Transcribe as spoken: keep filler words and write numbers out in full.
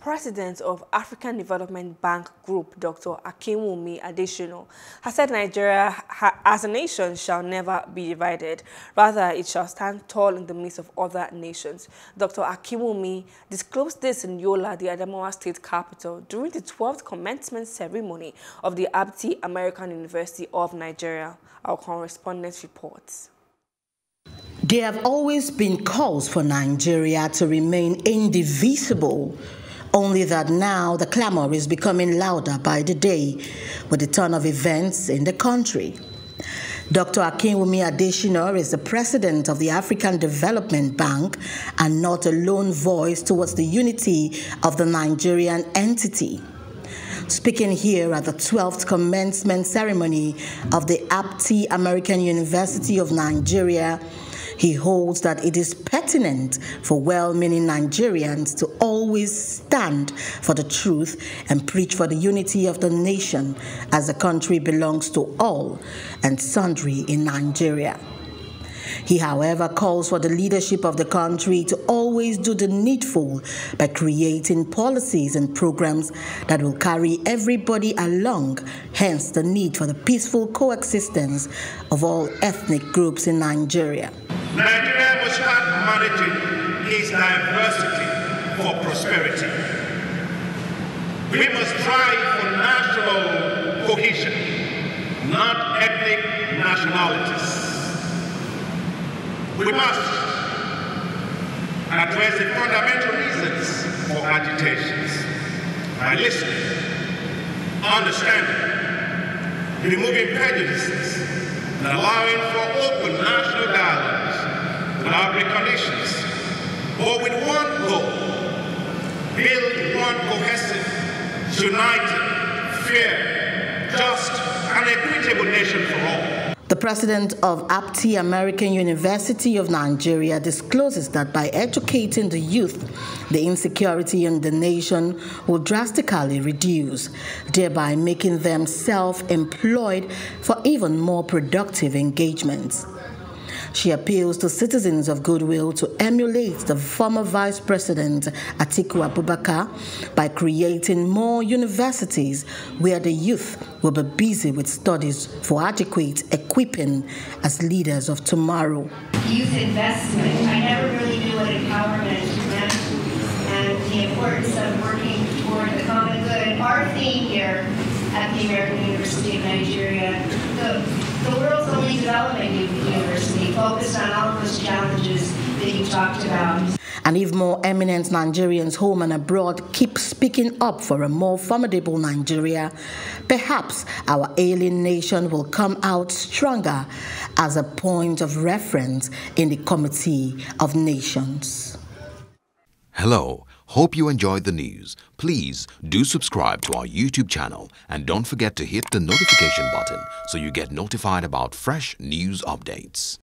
President of African Development Bank Group, Doctor Akinwumi Adesina, has said Nigeria ha as a nation shall never be divided. Rather, it shall stand tall in the midst of other nations. Doctor Akinwumi disclosed this in Yola, the Adamawa State capital, during the twelfth commencement ceremony of the A B T American University of Nigeria. Our correspondent reports. There have always been calls for Nigeria to remain indivisible. Only that now the clamor is becoming louder by the day with the turn of events in the country. Doctor Akinwumi Adesina is the president of the African Development Bank and not a lone voice towards the unity of the Nigerian entity. Speaking here at the twelfth commencement ceremony of the A B T American University of Nigeria, he holds that it is pertinent for well-meaning Nigerians to always stand for the truth and preach for the unity of the nation, as the country belongs to all and sundry in Nigeria. He, however, calls for the leadership of the country to always do the needful by creating policies and programs that will carry everybody along, hence the need for the peaceful coexistence of all ethnic groups in Nigeria. Nigeria must start managing its diversity for prosperity. We must strive for national cohesion, not ethnic nationalities. We must address the fundamental reasons for agitations by listening, understanding, removing prejudices, and allowing for open national dialogue. Without preconditions, but with one goal, build one cohesive, united, fair, just, and equitable nation for all. The president of A B T American University of Nigeria discloses that by educating the youth, the insecurity in the nation will drastically reduce, thereby making them self-employed for even more productive engagements. She appeals to citizens of goodwill to emulate the former Vice President Atiku Abubakar by creating more universities where the youth will be busy with studies for adequate equipping as leaders of tomorrow. Youth investment. I never really knew what empowerment meant and the importance of working toward the common good. Our theme here at the American University of Nigeria, the, the world's only development university, focused on all of those challenges that you talked about. And if more eminent Nigerians home and abroad keep speaking up for a more formidable Nigeria, perhaps our ailing nation will come out stronger as a point of reference in the Committee of Nations. Hello, hope you enjoyed the news. Please do subscribe to our YouTube channel and don't forget to hit the notification button so you get notified about fresh news updates.